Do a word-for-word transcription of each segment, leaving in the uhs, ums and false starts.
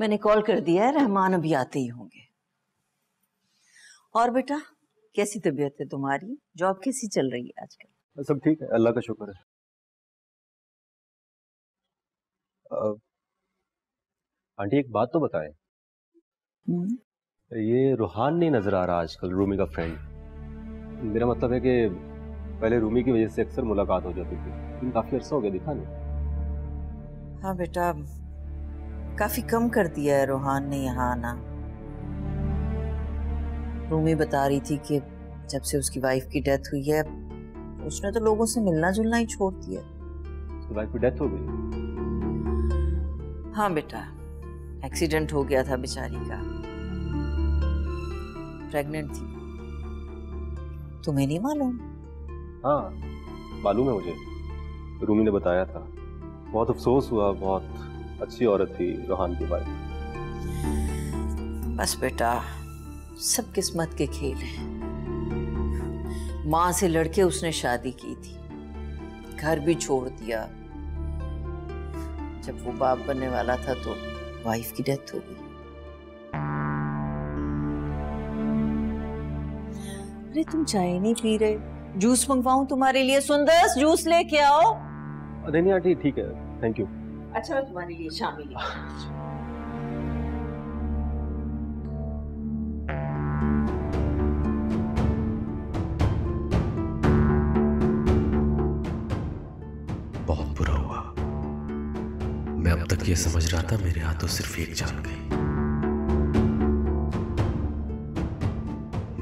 मैंने कॉल कर दिया है, रहमान अभी आते ही होंगे। और बेटा कैसी तबीयत है तुम्हारी, जॉब कैसी चल रही है आजकल? सब ठीक है, अल्लाह का शुक्र है। आंटी एक बात तो बताएं, ये रूहान नहीं नजर आ रहा आजकल, रूमी का फ्रेंड। मेरा मतलब है कि पहले रूमी की वजह से अक्सर मुलाकात हो जाती थी, लेकिन काफी अर्सा हो गया दिखा नहीं। हाँ बेटा, काफी कम कर दिया है रूहान ने यहाँ आना। रूमी बता रही थी कि जब से उसकी वाइफ की डेथ हुई है उसने तो लोगों से मिलना जुलना ही छोड़ दिया। उसकी वाइफ की डेथ हो गई? हाँ बेटा, एक्सीडेंट हो गया था बेचारी का, प्रेग्नेंट थी। तुम्हें नहीं मालूम? हाँ मालूम है मुझे, रूमी ने बताया था। बहुत अफसोस हुआ, बहुत अच्छी औरत थी रूहान की वाइफ। बस बेटा, सब किस्मत के खेल हैं। माँ से लड़के उसने शादी की थी, घर भी छोड़ दिया, जब वो बाप बनने वाला था तो वाइफ की डेथ हो गई। अरे तुम चाय नहीं पी रहे, जूस मंगवाऊं तुम्हारे लिए? सुंदर जूस लेके आओ। अरे नहीं आंटी ठीक है, थैंक यू। अच्छा मैं तुम्हारे लिए शामिल। ये समझ रहा था मेरे हाथों सिर्फ एक जान गई,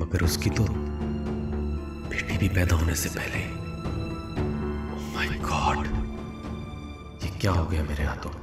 मगर उसकी तो बेटी भी पैदा होने से पहले। ओह माय गॉड, ये क्या हो गया मेरे हाथों?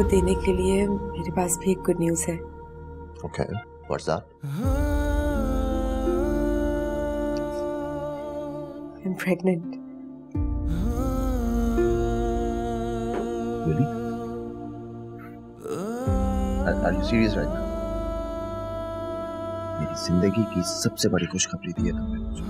आपको देने के लिए मेरे पास भी एक गुड न्यूज़ है। Okay, what's that? I am pregnant. Really? Are you serious right now? मेरी जिंदगी की सबसे बड़ी खुशखबरी दी है तुमने मुझे।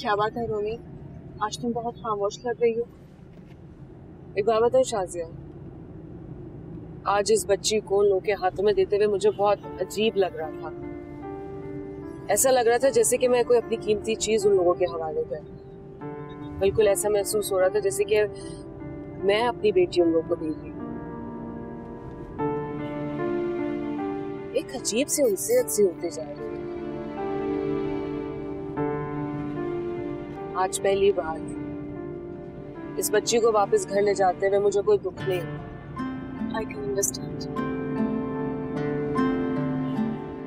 क्या बात है रूमी, आज तुम बहुत खामोश लग रही हो। एक बात बताओ शाजिया, आज इस बच्ची को लोगों के हाथों में देते हुए मुझे बहुत अजीब लग रहा था। ऐसा लग रहा था जैसे कि मैं कोई अपनी कीमती चीज उन लोगों के हवाले कर। बिल्कुल ऐसा महसूस हो रहा था जैसे कि मैं अपनी बेटी उन लोगों को दे रही। एक अजीब से उनसेहत सी होती जा रही। आज पहली बार इस बच्ची को वापस घर ले जाते हुए मुझे कोई दुख नहीं। I can understand.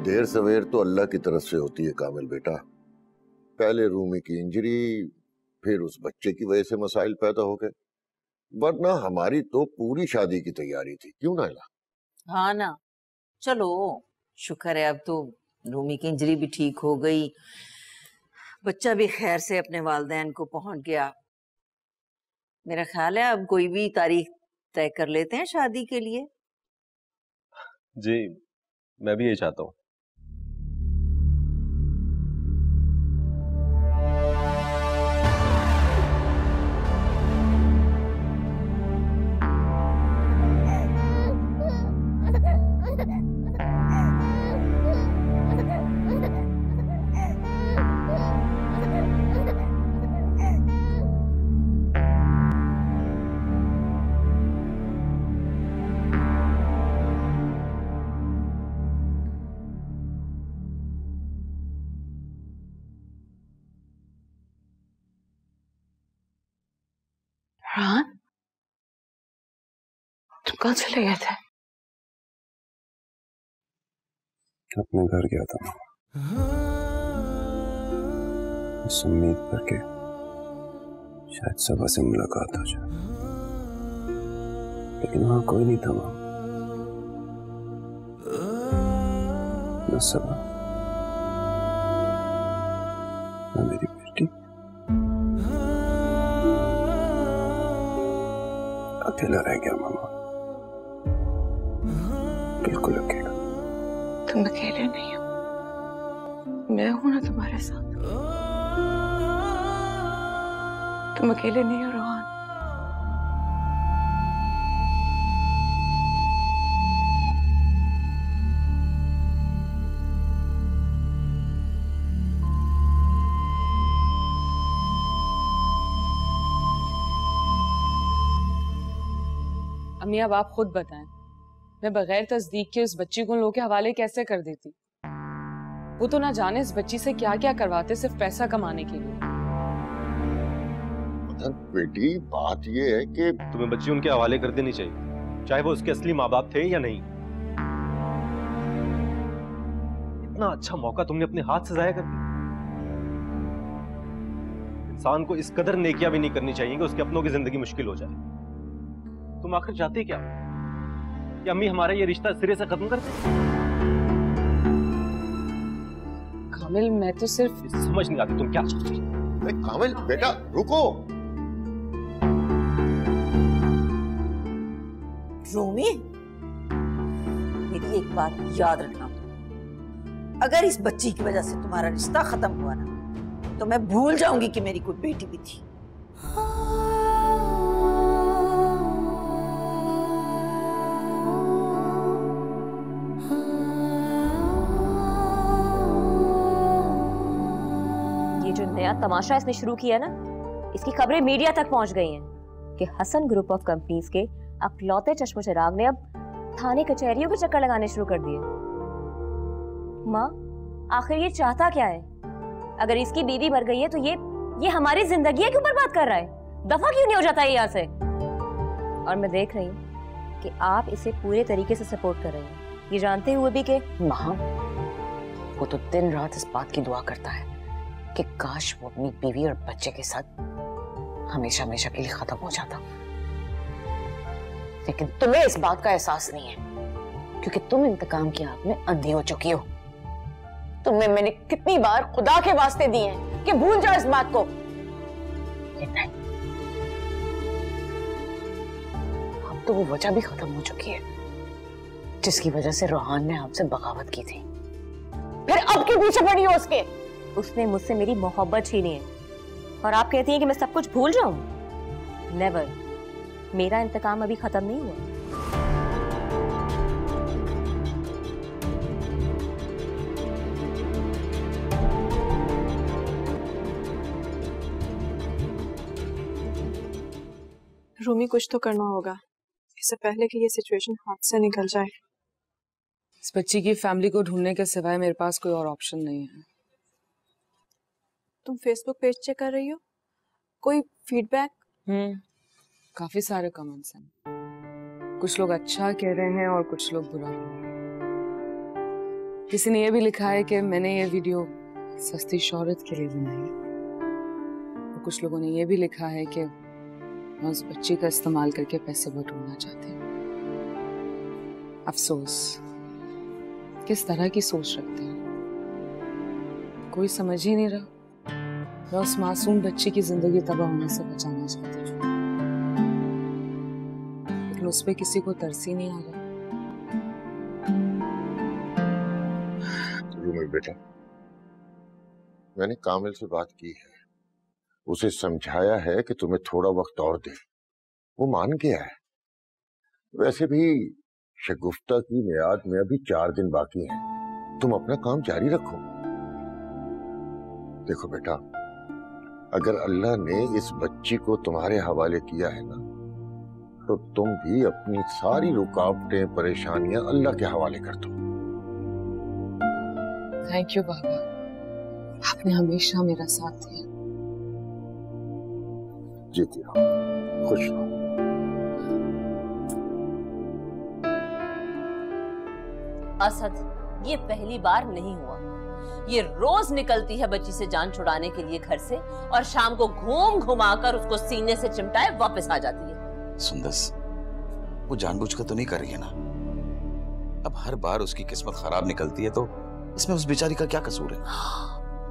देर सवेर तो अल्लाह की तरफ से होती है कामिल बेटा। पहले रूमी की इंजरी, फिर उस बच्चे की वजह से मसाइल पैदा हो गए, वरना हमारी तो पूरी शादी की तैयारी थी, क्यों ना इला? हाँ ना, चलो शुक्र है अब तो रूमी की इंजरी भी ठीक हो गई, बच्चा भी खैर से अपने वालदैन को पहुंच गया। मेरा ख्याल है अब कोई भी तारीख तय कर लेते हैं शादी के लिए। जी, मैं भी ये चाहता हूँ। रुहान, तुम कहाँ चले गए थे? अपने घर गया था इस उम्मीद पर के शायद सबा से मुलाकात हो जाए, लेकिन वहां कोई नहीं था। वहां न सबा, न मेरी बेटी, अकेला रह गया मामा, बिल्कुल अकेला। तुम अकेले नहीं हो, मैं हूं ना तुम्हारे साथ। तुम अकेले नहीं हो रोहन। अम्मी, अब आप खुद बताएं, मैं बगैर तस्दीक के उस बच्ची को उन लोगों के हवाले कैसे कर देती? वो तो ना जाने इस बच्ची से क्या क्या करवाते सिर्फ पैसा कमाने के लिए। बेटी, बात ये है कि तुम्हें बच्ची उनके हवाले कर देनी चाहिए, चाहे वो उसके असली माँ बाप थे या नहीं। इतना अच्छा मौका तुमने अपने हाथ से जाया कर दिया। इंसान को इस कदर नेकियां भी नहीं करनी चाहिए कि उसके अपनों की जिंदगी मुश्किल हो जाए। तुम आखिर चाहते क्या? कि अम्मी हमारा ये रिश्ता सिरे से खत्म कर दे? कामिल, मैं तो सिर्फ समझ नहीं आती तुम क्या चाहती हो। अरे कामिल बेटा रुको, रूमी, मेरी एक बात याद रखना, अगर इस बच्ची की वजह से तुम्हारा रिश्ता खत्म हुआ ना तो मैं भूल जाऊंगी कि मेरी कोई बेटी भी थी। नया तमाशा इसने शुरू किया ना, इसकी खबरें मीडिया तक पहुंच गई हैं कि हसन ग्रुप ऑफ कंपनीज के अकलौते चश्मोचिराग ने अब थाने कचहरियों के चक्कर लगाने शुरू कर दिए। माँ, आखिर ये चाहता क्या है? अगर इसकी बीवी मर गई है तो ये ये हमारी जिंदगी के ऊपर बात कर रहा है, दफा क्यों नहीं हो जाता है यहाँ से? और मैं देख रही हूँ कि आप इसे पूरे तरीके से सपोर्ट कर रहे हैं, ये जानते हुए भी कि माँ वो तो दिन रात इस बात की दुआ करता है कि काश वो अपनी बीवी और बच्चे के साथ हमेशा हमेशा के लिए खत्म हो जाता, लेकिन तुम्हें इस बात का एहसास नहीं है क्योंकि तुम इंतकाम की आग में अंधी हो चुकी हो। तुम्हें मैंने कितनी बार खुदा के वास्ते दिए हैं कि भूल जाओ इस बात को, लेकिन नहीं, अब तो वो वजह भी खत्म हो चुकी है जिसकी वजह से रुहान ने आपसे बगावत की थी, फिर अब के पीछे पड़ी हो उसके। उसने मुझसे मेरी मोहब्बत छीनी है और आप कहती हैं कि मैं सब कुछ भूल जाऊं? नेवर। मेरा इंतकाम अभी खत्म नहीं हुआ। रूमी, कुछ तो करना होगा इससे पहले कि ये सिचुएशन हाथ से निकल जाए। इस बच्ची की फैमिली को ढूंढने के सिवाय मेरे पास कोई और ऑप्शन नहीं है। तुम फेसबुक पेज चेक कर रही हो? कोई फीडबैक? हम्म, काफी सारे कमेंट्स हैं, कुछ लोग अच्छा कह रहे हैं और कुछ लोग बुरा। किसी ने यह भी लिखा है कि मैंने ये वीडियो सस्ती शोहरत के लिए बनाई है, और कुछ लोगों ने यह भी लिखा है कि मैं उस बच्ची का इस्तेमाल करके पैसे बटोरना चाहती हूँ। अफसोस, किस तरह की सोच रखते हैं, कोई समझ ही नहीं रहा। मैं उस मासूम बच्ची की जिंदगी तबाह होने से बचाना चाहती हूँ, लेकिन उस पे किसी को तरस ही नहीं आ रहा। रूमी बेटा, मैंने कामिल से बात की है, उसे समझाया है कि तुम्हें थोड़ा वक्त और दे, वो मान गया है। वैसे भी शगुफ्ता की मियाद में अभी चार दिन बाकी हैं, तुम अपना काम जारी रखो। देखो बेटा, अगर अल्लाह ने इस बच्ची को तुम्हारे हवाले किया है ना तो तुम भी अपनी सारी रुकावटें, परेशानियां अल्लाह के हवाले कर दो। थैंक यू बाबा, आपने हमेशा मेरा साथ दिया। जीती रहो, खुश रहो। असद, ये पहली बार नहीं हुआ, ये रोज निकलती है बच्ची से जान छुड़ाने के लिए घर से और शाम को घूम घुमाकर उसको सीने से चिमटाए वापस आ जाती है। सुंदस, वो जानबूझकर तो नहीं कर रही है ना? अब हर बार उसकी किस्मत खराब निकलती है तो इसमें उस बेचारी का क्या कसूर है?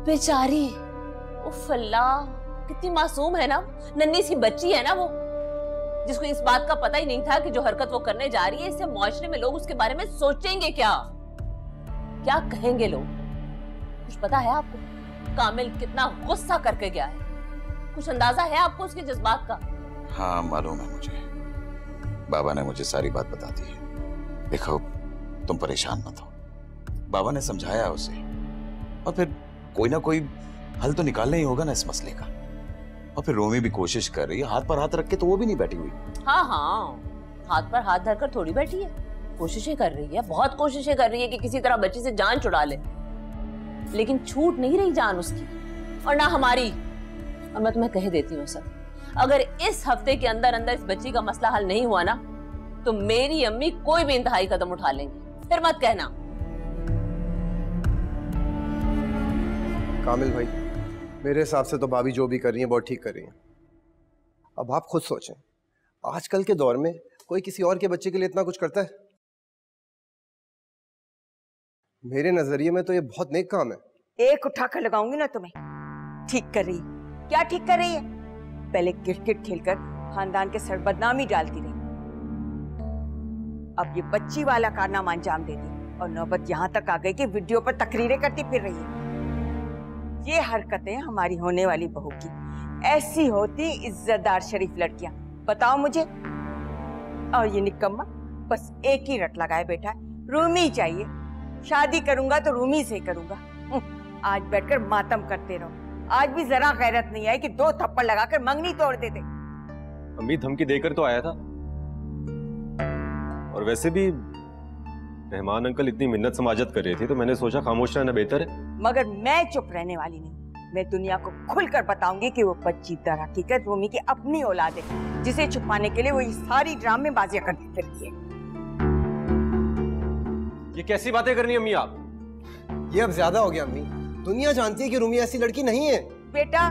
बेचारी, उफ़ अल्लाह, कितनी मासूम है ना, नन्ही सी बच्ची है ना वो, जिसको इस बात का पता ही नहीं था कि जो हरकत वो करने जा रही है इससे मुआशरे में लोग उसके बारे में सोचेंगे, क्या क्या कहेंगे लोग। कुछ पता है आपको कामिल कितना गुस्सा करके गया है? कुछ अंदाजा है आपको उसके जज्बात का? हाँ, मालूम है मुझे, बाबा ने मुझे सारी बात बता दी है। देखो, तुम परेशान मत हो, बाबा ने समझाया उसे और फिर कोई ना कोई हल तो निकालना ही होगा ना इस मसले का। और फिर रोमी भी कोशिश कर रही है, हाथ पर हाथ रख के तो वो भी नहीं बैठी हुई। हाँ हाँ, हाथ पर हाथ धरकर थोड़ी बैठी है, कोशिशें कर रही है, बहुत कोशिशें कर रही है कि किसी तरह बच्ची से जान छुड़ा ले, लेकिन छूट नहीं रही जान उसकी और ना हमारी। और मैं तुम्हें कह देती हूँ सर, अगर इस हफ्ते के अंदर अंदर इस बच्ची का मसला हल नहीं हुआ ना तो मेरी अम्मी कोई भी इंतहाई कदम उठा लेंगी, फिर मत कहना। कामिल भाई, मेरे हिसाब से तो भाभी जो भी कर रही हैं बहुत ठीक कर रही हैं। अब आप खुद सोचें, आजकल के दौर में कोई किसी और के बच्चे के लिए इतना कुछ करता है? मेरे नजरिए में तो ये बहुत नेक काम है। एक उठाकर लगाऊंगी ना तुम्हें। ठीक कर रही है। क्या ठीक कर रही है? पहले क्रिकेट खेलकर खानदान के सर बदनामी डालती रही, अब ये बच्ची वाला कारनामा अंजाम दे दी और नौबत यहाँ तक आ गई कि वीडियो पर तकरीरें करती फिर रही है। ये हरकतें हमारी होने वाली बहू की, ऐसी होती इज्जतदार शरीफ लड़कियां, बताओ मुझे। और ये निकम्मा बस एक ही रट लगाए बैठा है, रूमी चाहिए, शादी करूंगा तो रूमी से करूंगा। आज बैठकर मातम करते रहो। आज भी जरा गैरत नहीं आई कि दो थप्पड़ लगाकर मंगनी तोड़ देते। अम्मी धमकी देकर तो आया था, और वैसे भी रहमान अंकल इतनी मिन्नत समाजत कर रहे थे तो मैंने सोचा खामोश रहना बेहतर है। मगर मैं चुप रहने वाली नहीं। मैं दुनिया को खुलकर बताऊंगी कि वो बच्ची दर हकीकत रूमी की अपनी औलाद है, जिसे छुपाने के लिए वो ये सारी ड्रामेबाजियां करती रहती है। ये कैसी बातें करनी अम्मी आप? ये अब ज़्यादा हो गया अम्मी। दुनिया जानती है कि रूमी ऐसी लड़की नहीं है। बेटा,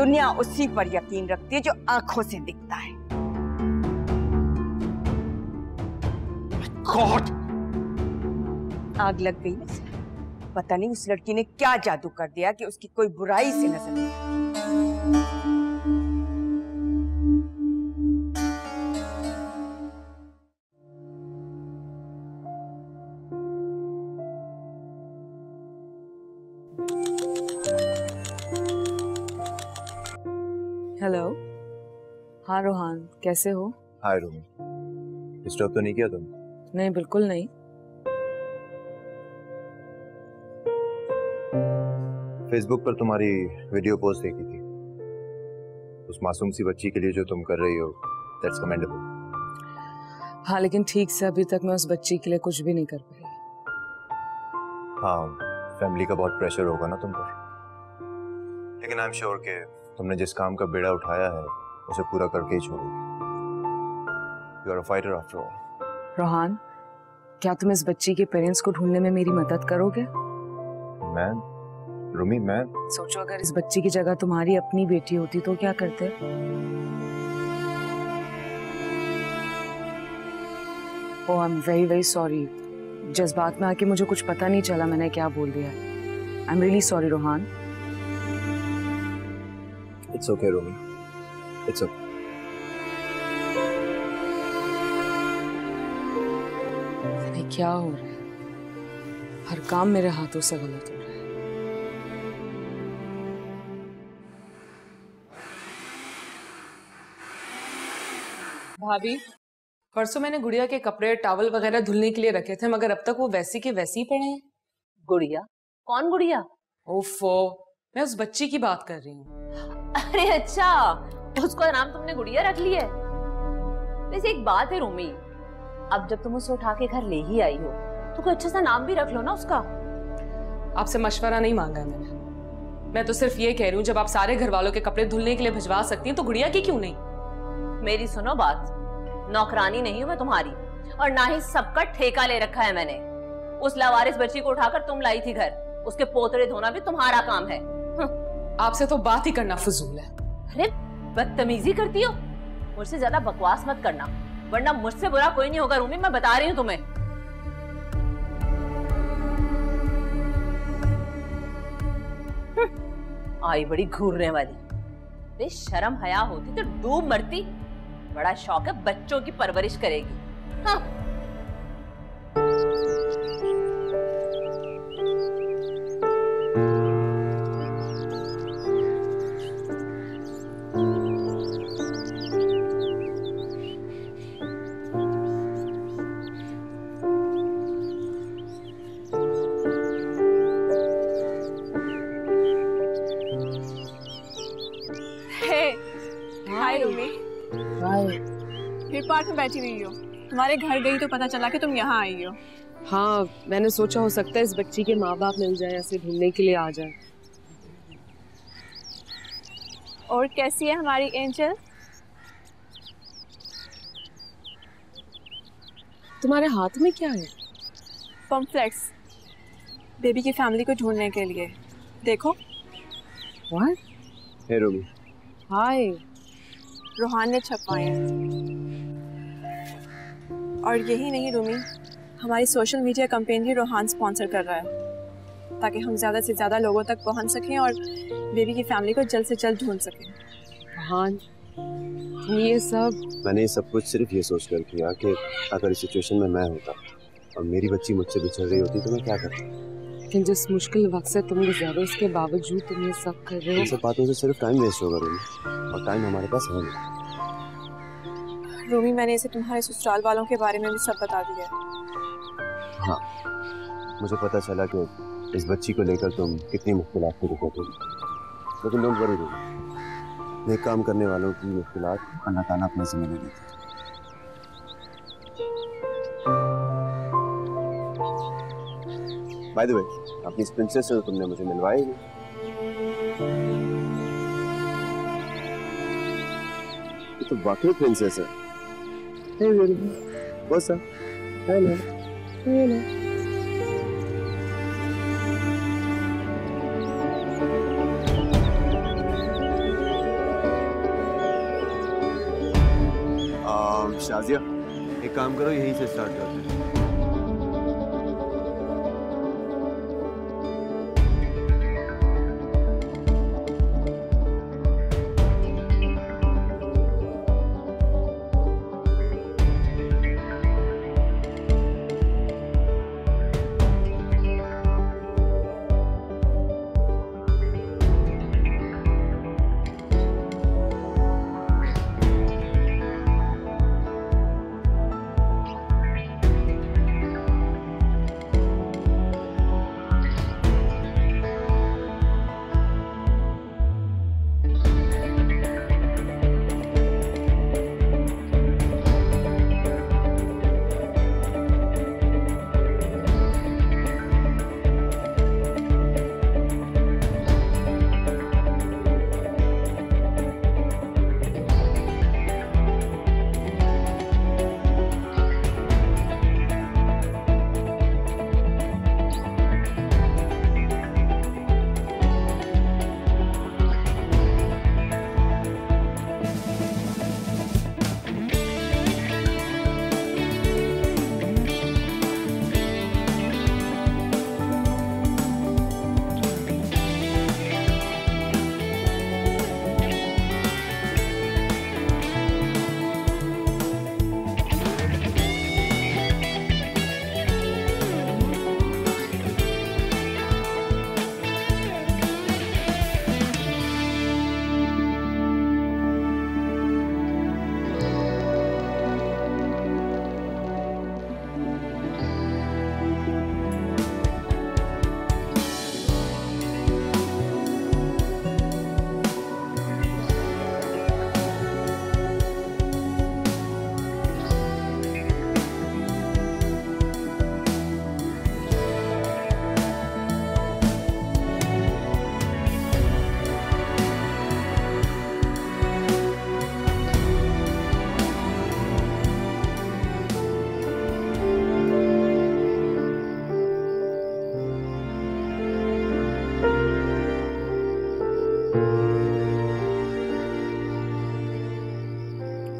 दुनिया उसी पर यकीन रखती है जो आंखों से दिखता है। आग लग गई ना, पता नहीं उस लड़की ने क्या जादू कर दिया कि उसकी कोई बुराई से नजर नहीं आई। हेलो, हाँ रुहान, कैसे हो? हाय रूमी, डिस्टर्ब तो नहीं किया तुम? नहीं, बिल्कुल नहीं। फेसबुक पर तुम्हारी वीडियो पोस्ट देखी थी, उस मासूम सी बच्ची के लिए जो तुम कर रही हो, दैट्स कमेंडेबल। हाँ, लेकिन ठीक से अभी तक मैं उस बच्ची के लिए कुछ भी नहीं कर पाई। हाँ, फैमिली का बहुत प्रेशर होगा ना तुम पर, लेकिन आई एम श्योर कि तुमने जिस काम का बेड़ा उठाया है उसे पूरा करके ही छोड़ोगी। You are a fighter after all. Rohan, क्या तुम इस बच्ची के पेरेंट्स को ढूंढने में मेरी मदद करोगे? मैं रूमी, मैं सोचो अगर इस बच्ची की जगह तुम्हारी अपनी बेटी होती तो क्या करते? Oh, I am very very sorry. जज्बात में आके मुझे कुछ पता नहीं चला मैंने क्या बोल दिया। I am really sorry Rohan. It's okay Rumi, it's okay. क्या हो रहा है? हर काम मेरे हाथों से गलत हो रहा है। भाभी, परसों मैंने गुड़िया के कपड़े टॉवल वगैरह धुलने के लिए रखे थे, मगर अब तक वो वैसी के वैसी ही पड़े हैं। गुड़िया? कौन गुड़िया? ओफो, मैं उस बच्ची की बात कर रही हूँ। अरे अच्छा, उसका नाम तुमने गुड़िया रख लिया है? वैसे एक बात है रूमी, अब जब तुम उसे उठा के घर ले ही आई हो तो कोई अच्छा सा नाम भी रख लो ना उसका। आपसे मशवरा नहीं मांगा मैंने, मैं तो सिर्फ ये कह रही हूँ जब आप सारे घर वालों के कपड़े धुलने के लिए भिजवा सकती है तो गुड़िया की क्यों नहीं? मेरी सुनो बात, नौकरानी नहीं हूं मैं तुम्हारी, और ना ही सबका ठेका ले रखा है मैंने। उस लावारिस बच्ची को उठाकर तुम लाई थी घर, उसके पोतरे धोना भी तुम्हारा काम है। आपसे तो बात ही करना फजूल है। अरे बदतमीजी करती हो, मुझसे ज्यादा बकवास मत करना, वरना मुझसे बुरा कोई नहीं होगा रूमी, मैं बता रही हूँ तुम्हें। आई बड़ी घूरने वाली, शर्म हया होती तो डूब मरती। बड़ा शौक है बच्चों की परवरिश करेगी। हाँ। हाय रूमी। हाय। मेरे पार्ट में बैठी हुई हो, तुम्हारे घर गई तो पता चला कि तुम यहाँ आई हो। हाँ, मैंने सोचा हो सकता है इस बच्ची के माँ बाप मिल जाए, ऐसे ढूंढने के लिए आ जाए। और कैसी है हमारी एंजल? तुम्हारे हाथ में क्या है? पॉम्फ्लेट्स, बेबी की फैमिली को ढूंढने के लिए। देखो। What? Hey रूमी। हाय। रूहान ने छपवाए हैं, और यही नहीं रूमी, हमारी सोशल मीडिया कंपेन भी रूहान स्पॉन्सर कर रहा है ताकि हम ज़्यादा से ज़्यादा लोगों तक पहुंच सकें और बेबी की फैमिली को जल्द से जल्द ढूंढ सकें। रूहान, ये सब मैंने ये सब कुछ सिर्फ ये सोच कर किया कि अगर इस सिचुएशन में मैं होता और मेरी बच्ची मुझसे बिछड़ रही होती तो मैं क्या करता। लेकिन जिस मुश्किल वक्त से तुम गुजर रहे उसके बावजूद तुम ये सब कर रहे हो। इन सब बातों से सिर्फ टाइम वेस्ट होगा रूमी, और टाइम हमारे पास है नहीं। रूमी मैंने इसे तुम्हारे ससुराल वालों के बारे में भी सब बता दिया। हाँ मुझे पता चला कि इस बच्ची को लेकर तुम कितनी मुश्किल से गुजरते हो, लेकिन डोंट वरी रूमी, नेक काम करने वालों की मुश्किलात अल्लाह ताला अपने जिम्मे ले लेता है। बाय द वे अपनी प्रिंसेस से तुमने मुझे मिलवाई है। ये तो वाकई प्रिंसेस है। हे वेरी बस हेलो हेलो शाजिया, एक काम करो यहीं से स्टार्ट करते हैं।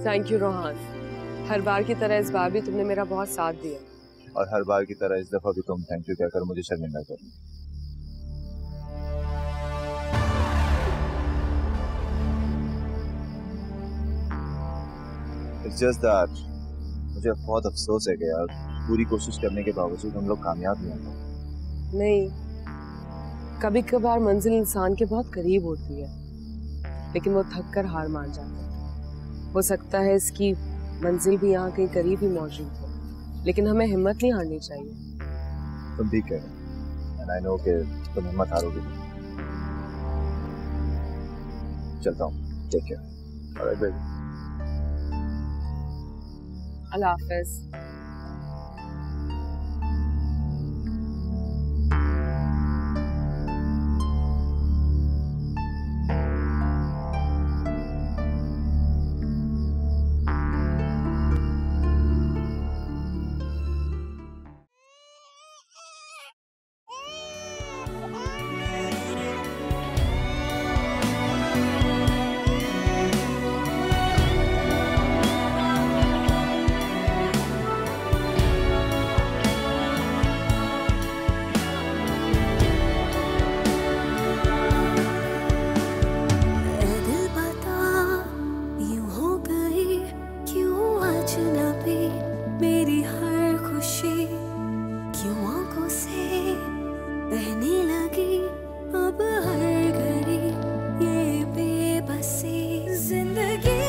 थैंक यू रुहान, हर बार की तरह इस बार भी तुमने मेरा बहुत साथ दिया, और हर बार की तरह इस दफा भी तुम थैंक यू कहकर मुझे शर्मिंदा कर दी। इट्स जस्ट दैट मुझे बहुत अफसोस है कि यार पूरी कोशिश करने के बावजूद हम लोग कामयाब नहीं होते। नहीं, कभी कभार मंजिल इंसान के बहुत करीब होती है लेकिन वो थक कर हार मान जाता है। हो सकता है इसकी मंजिल भी यहाँ कहीं करीब ही मौजूद हो, लेकिन हमें हिम्मत नहीं हारनी चाहिए। तुम ठीक कह रहे, एंड आई नो कि तुम हिम्मत हारोगे। चलता हूँ, टेक केयर। ऑलराइट बेबी, अल्लाह हाफ़िज़। अजनबी मेरी हर खुशी क्यों आंखों से बहने लगी अब हर घड़ी ये बेबसी जिंदगी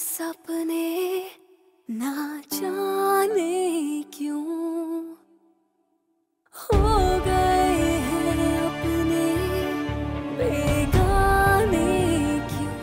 सपने ना जाने क्यों हो गए हैं अपने बेगाने क्यों।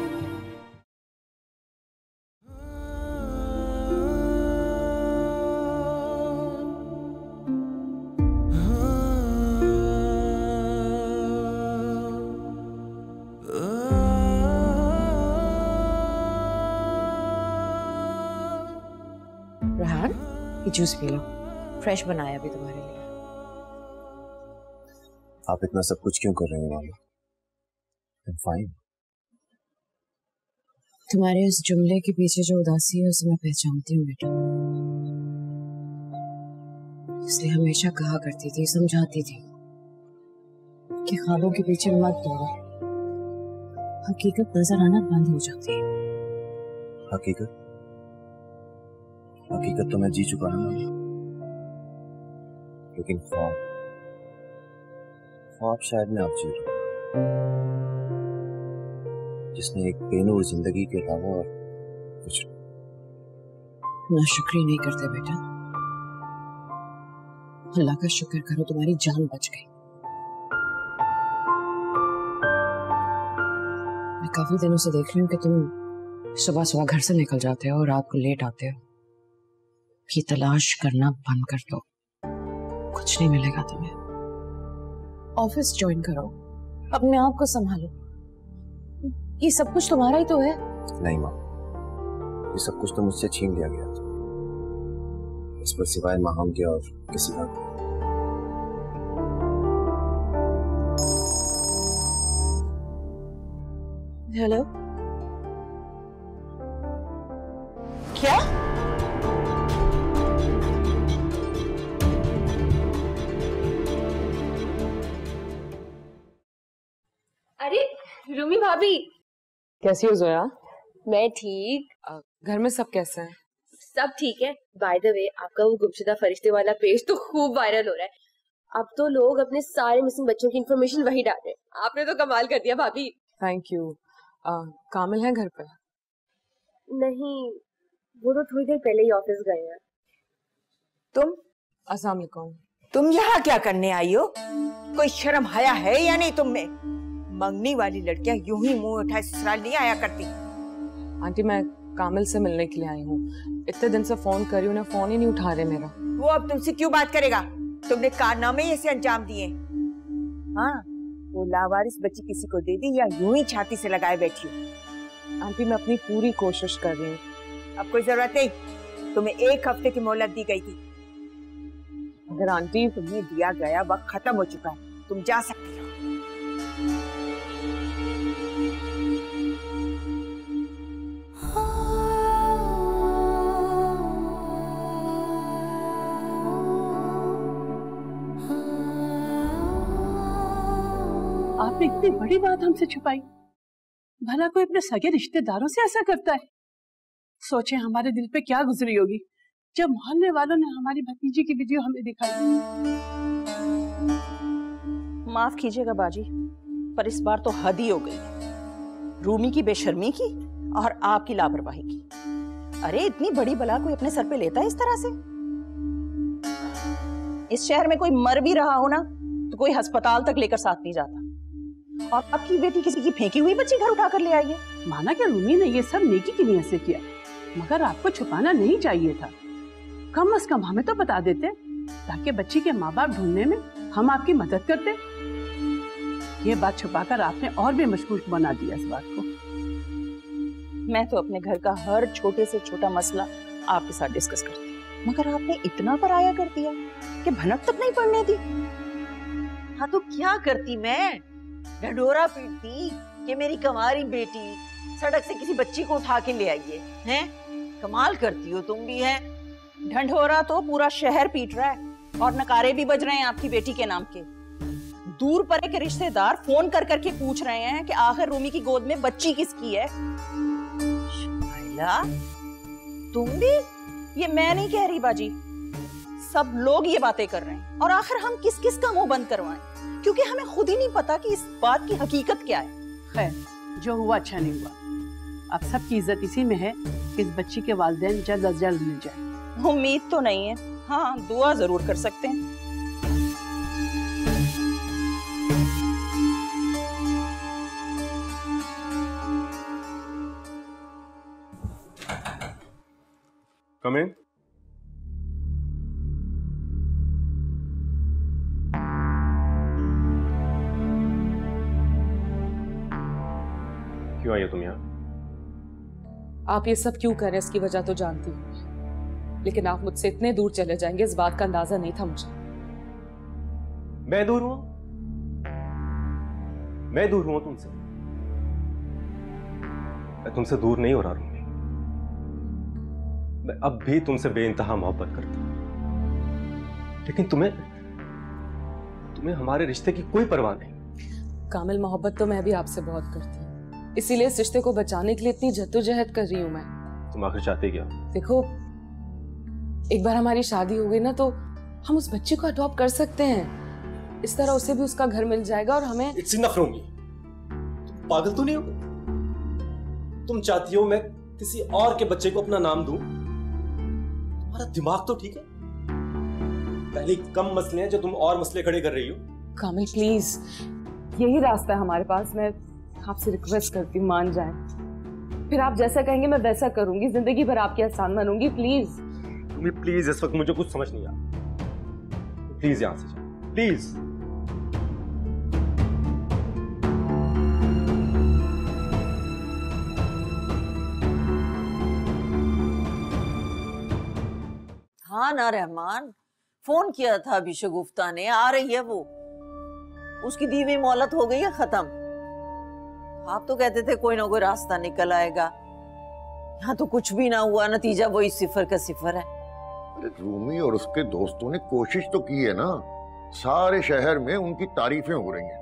जूस पी लो, फ्रेश बनाया अभी तुम्हारे लिए। आप इतना सब कुछ क्यों कर रहे हो मामा? I'm fine. तुम्हारे उस जुमले के पीछे जो उदासी है उसे मैं पहचानती हूँ बेटा, इसलिए हमेशा कहा करती थी, समझाती थी कि ख्वाबों के पीछे मत दौड़ो, हकीकत नजर आना बंद हो जाती है। हकीकत हकीकत तो मैं जी चुका हूं मामी, लेकिन ख्वाब ख्वाब शायद मैं आप जी रहा हूं जिसमें एक बेनूर जिंदगी के अलावा और कुछ। ना शुक्रिया नहीं करते बेटा, अल्लाह का शुक्र करो तुम्हारी जान बच गई। मैं काफी दिनों से देख रही हूँ कि तुम सुबह सुबह घर से निकल जाते हो और रात को लेट आते हो, की तलाश करना बंद कर दो, कुछ नहीं मिलेगा तुम्हें। ऑफिस ज्वाइन करो, अपने आप को संभालो, ये सब कुछ तुम्हारा ही तो है। नहीं माँ, ये सब कुछ तो मुझसे छीन लिया गया था, इस पर सिवाय माँ होंगे और किसी का। हेलो, क्या रूमी भाभी कैसी हो? जोया मैं ठीक। आ, घर में सब कैसे हैं? सब ठीक है। बाय द वे आपका वो गुमशुदा फरिश्ते वाला पेज तो खूब वायरल हो रहा है, अब तो लोग अपने सारे मिसिंग बच्चों की इन्फॉर्मेशन वही डाल रहे हैं। आपने तो कमाल कर दिया भाभी। Thank you. कामिल है घर पे? नहीं, वो तो थोड़ी देर पहले ही ऑफिस गए हैं। तुम? अस्सलाम वालेकुम। तुम यहाँ क्या करने आई हो? कोई शर्म हया है या नहीं तुम में? मंगनी वाली लड़कियां यूं ही मुंह उठाए ससुराल नहीं आया करती। आंटी मैं कामिल से मिलने के लिए आई हूँ, इतने दिन से फोन करी उन्हें फोन ही नहीं उठा रहे मेरा। वो अब तुमसे क्यों बात करेगा, तुमने कारनामे ही ऐसे अंजाम दिए। हाँ, वो लावारिस बच्ची किसी को दे दी या यूं ही छाती से लगाए बैठी हो? आंटी मैं अपनी पूरी कोशिश कर रही हूँ। अब कोई जरूरत नहीं, तुम्हें एक हफ्ते की मोहलत दी गयी थी, अगर आंटी तुम्हें दिया गया वक्त खत्म हो चुका है, तुम जा सकती हो। आपने इतनी बड़ी बात हमसे छुपाई, भला कोई अपने सगे रिश्तेदारों से ऐसा करता है? सोचे हमारे दिल पे क्या गुजरी होगी जब मोहल्ले वालों ने हमारी भतीजी की वीडियो हमें दिखाई। माफ कीजिएगा बाजी, पर इस बार तो हद ही हो गई है, रूमी की बेशर्मी की और आपकी लापरवाही की। अरे इतनी बड़ी बला कोई अपने सर पे लेता है इस तरह से? इस शहर में कोई मर भी रहा हो ना तो कोई अस्पताल तक लेकर साथ नहीं जाता, और आपकी बेटी किसी की फेंकी हुई बच्ची घर उठाकर ले आई है। माना कि रूमी ने ये सब नेकी की नीयत से किया, मगर आपको छुपाना नहीं चाहिए था। कम से कम हमें तो बता देते ताकि बच्ची के माँ बाप ढूंढने में हम आपकी मदद करते। ये बात छुपाकर आपने और भी मशगूल बना दिया इस बात को। मैं तो अपने घर का हर छोटे से छोटा मसला आपके साथ डिस्कस करती, मगर आपने इतना पराया कर दिया कि भनक तक नहीं पड़ने दी। हाँ तो क्या करती, मैं ढढोरा पीटती कि मेरी कंवारी बेटी सड़क से किसी बच्ची को उठा के ले आई है। कमाल करती हो तुम भी। है ढंढोरा तो पूरा शहर पीट रहा है और नकारे भी बज रहे हैं आपकी बेटी के नाम के। दूर परे के रिश्तेदार फोन कर करके पूछ रहे हैं कि आखिर रूमी की गोद में बच्ची किसकी है। शाहिला, तुम भी? ये मैं नहीं कह रही बाजी, सब लोग ये बातें कर रहे हैं। और आखिर हम किस किस का मुंह बंद करवाएं, क्योंकि हमें खुद ही नहीं पता कि इस बात की हकीकत क्या है। खैर, जो हुआ अच्छा नहीं हुआ। अब सबकी इज्जत इसी में है कि इस बच्ची के वालिदैन जल्द अज जल्द मिल जाए। उम्मीद तो नहीं है, हाँ दुआ जरूर कर सकते हैं। Come in. क्यों आई हो तुम यहाँ? आप ये सब क्यों कर रहे हैं इसकी वजह तो जानती हूँ, लेकिन आप मुझसे इतने दूर चले जाएंगे इस बात का अंदाजा नहीं था मुझे। मैं दूर हुआ? मैं दूर हुआ तुमसे? मैं तुमसे दूर नहीं हो रहा रूमी। मैं अब भी तुमसे बेइंतहा मोहब्बत करता हूं, लेकिन तुम्हें तुम्हें हमारे रिश्ते की कोई परवाह नहीं। कामिल, मोहब्बत तो मैं भी आपसे बहुत करती हूँ, इसीलिए इस रिश्ते को बचाने के लिए इतनी जद्दोजहद कर रही हूँ मैं। तुम आखिर चाहते क्या? देखो, एक बार हमारी शादी हो गई ना तो हम उस बच्ची को अडॉप्ट कर सकते हैं। इस तरह उसे भी उसका घर मिल जाएगा और हमें। इट्स इनफ रूमी, तुम पागल तो नहीं हो? तुम चाहती हो मैं किसी और के बच्चे को अपना नाम दूं? तुम्हारा दिमाग तो ठीक है। पहले कम मसले हैं जो तुम और मसले खड़े कर रही हो। कामिल प्लीज, यही रास्ता है हमारे पास। मैं आपसे रिक्वेस्ट करती हूँ, मान जाए। फिर आप जैसा कहेंगे मैं वैसा करूंगी, जिंदगी भर आपके एहसान मानूंगी। प्लीज प्लीज इस वक्त मुझे कुछ समझ नहीं आ रहा। प्लीज यहां से जाओ प्लीज। हाँ ना रहमान, फोन किया था अभी शगुफ्ता ने, आ रही है वो। उसकी दी हुई मोहलत हो गई है खत्म। आप तो कहते थे कोई ना कोई रास्ता निकल आएगा, यहाँ तो कुछ भी ना हुआ। नतीजा वही सिफर का सिफर है। रूमी और उसके दोस्तों ने कोशिश तो की है ना, सारे शहर में उनकी तारीफें हो रही हैं।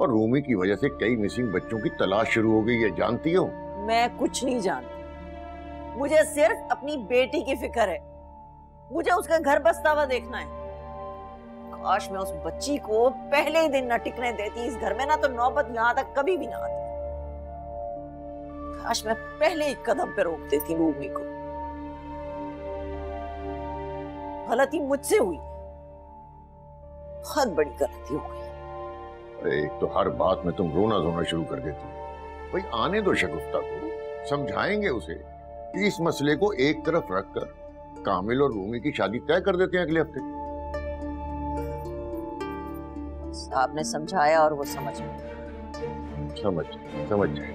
और रूमी की वजह से कई मिसिंग बच्चों की तलाश शुरू हो गई है, जानती हो? मैं कुछ नहीं जानती, मुझे सिर्फ अपनी बेटी की फिक्र है। मुझे उसका घर बसता हुआ देखना है। काश मैं उस बच्ची को पहले ही दिन न टिकने देती इस घर में, ना तो नौबत यहाँ तक कभी भी ना आती। काश मैं पहले ही कदम पे रोक देती रूमी को। गलती मुझसे हुई, बहुत बड़ी गलती हो गई। अरे एक तो हर बात में तुम रोना धोना शुरू कर देती हो। भाई आने दो शगुफ्ता को, समझाएंगे उसे कि इस मसले को एक तरफ रखकर कामिल और रूमी की शादी तय कर देते हैं अगले हफ्ते। साहब ने समझाया और वो समझ समझ समझ जाए।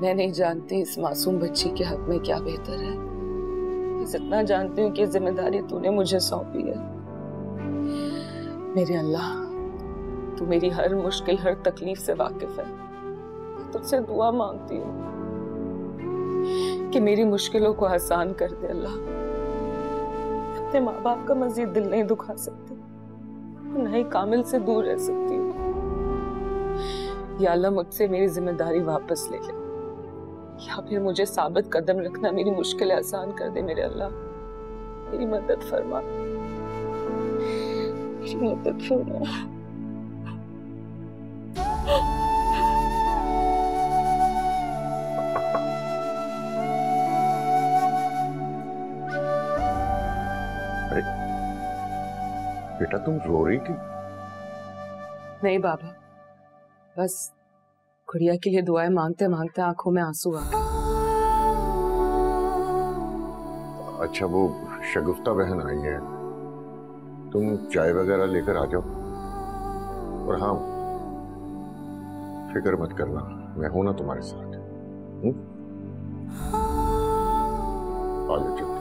मैं नहीं जानती इस मासूम बच्ची के हक में क्या बेहतर है, बस इतना जानती हूँ कि जिम्मेदारी तूने मुझे सौंपी है। मेरे अल्लाह, तू मेरी हर मुश्किल हर तकलीफ से वाकिफ है। तुझसे दुआ मांगती हूँ कि मेरी मुश्किलों को आसान कर दे अल्लाह। अपने माँ बाप का मजीद दिल नहीं दुखा सकती, न ही कामिल से दूर रह सकती हूँ। या अल्लाह, मुझसे मेरी जिम्मेदारी वापस ले ले, या फिर मुझे साबित कदम रखना, मेरी मुश्किलें आसान कर दे। मेरे अल्लाह, मेरी मदद फरमा, मेरी मदद फरमा। बेटा तुम रो रही थी? नहीं बाबा, बस गुड़िया के लिए दुआएं मांगते मांगते आंखों में आंसू आ गए। अच्छा वो शगुफ्ता बहन आई है, तुम चाय वगैरह लेकर आ जाओ। और हाँ, फिक्र मत करना, मैं हूं ना तुम्हारे साथ। हूं, आ जाओ।